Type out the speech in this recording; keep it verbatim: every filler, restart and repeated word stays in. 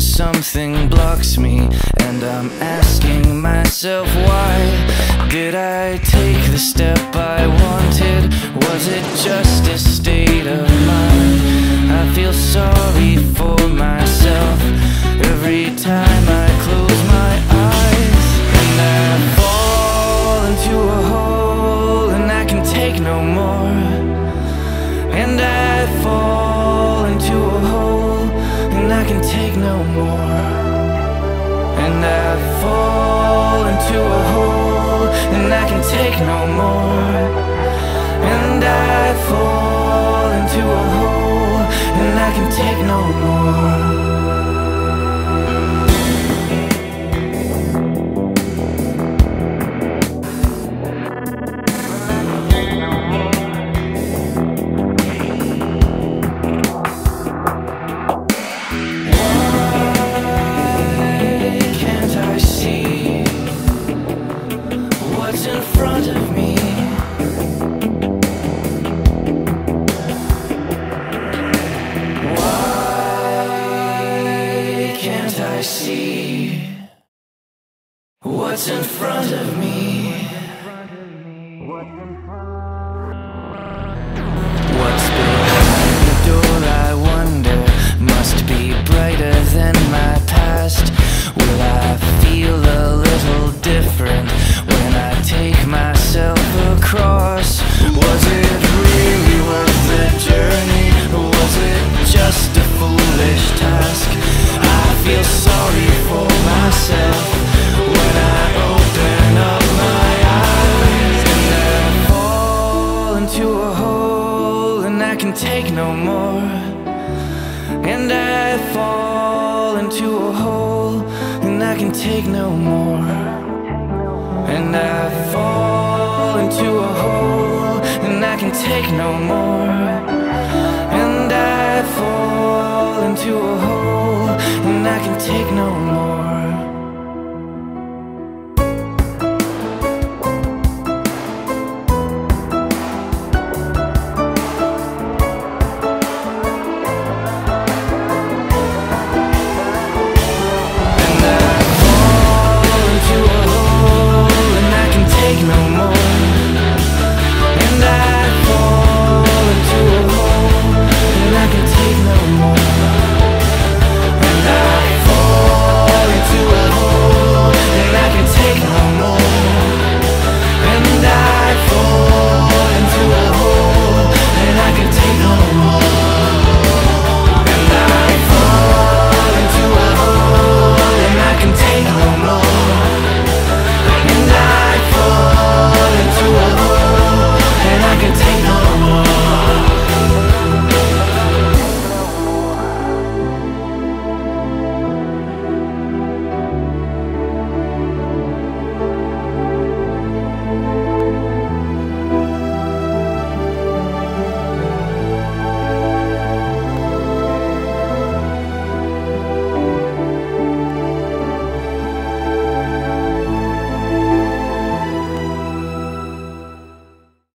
when something blocks me, and I'm asking myself, why did I take the step I wanted? Was it just a state of mind? I feel sorry for myself every time I close my eyes, and I fall into a hole, and I can take no more, and I fall I can take no more, and I fall into a hole, and I can take no more, and I fall into a hole, and I can take no more. I see what's in front of me. What's behind the door, I wonder, must be brighter than my past. Will I feel a little different when I take myself across? Was it really worth the journey, or was it just a foolish task? I feel sorry for myself when I open up my eyes, and I fall into a hole, and I can take no more, and I fall into a hole, and I can take no more, and I fall into a hole, and I can take no more, and I fall into a hole,